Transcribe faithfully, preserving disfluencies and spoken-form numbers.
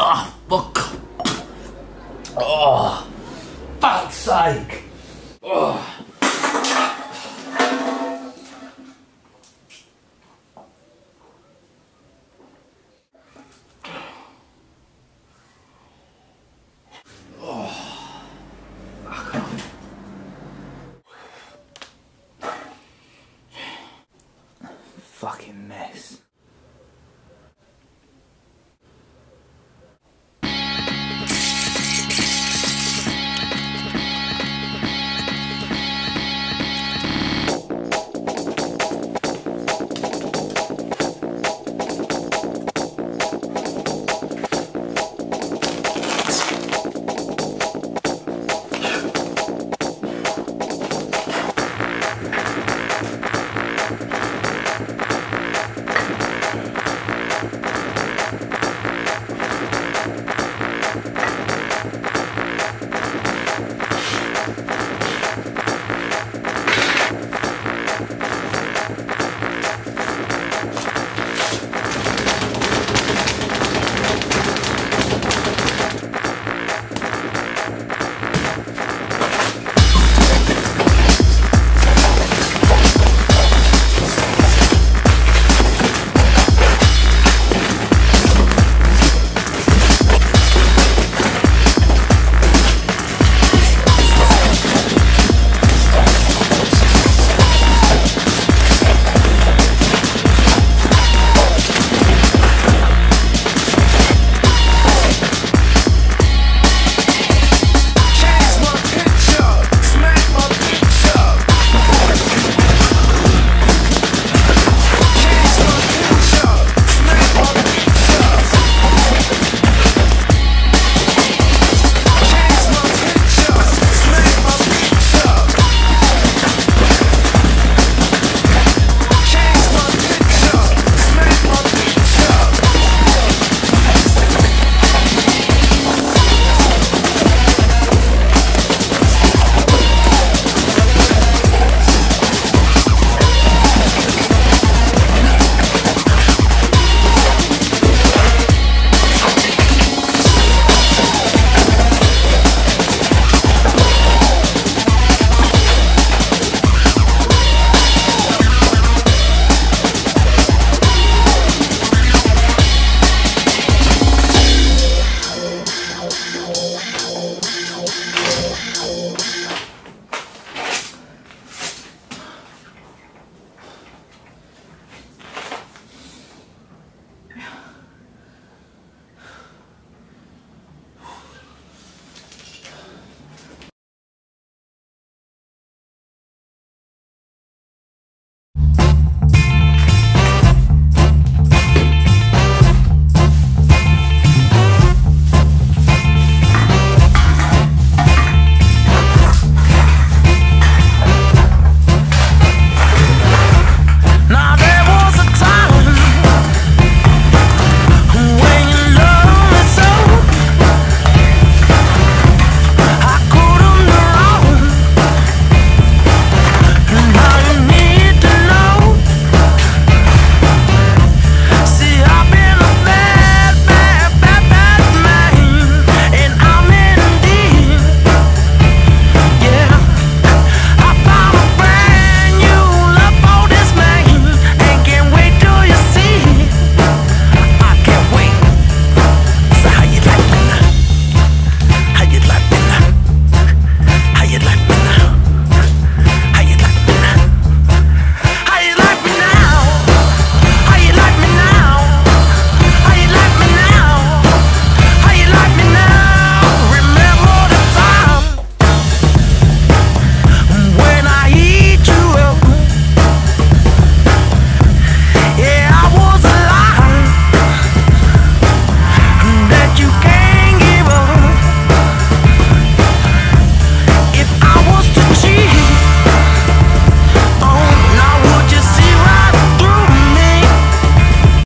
Oh, fuck. Oh, fuck's sake. Oh.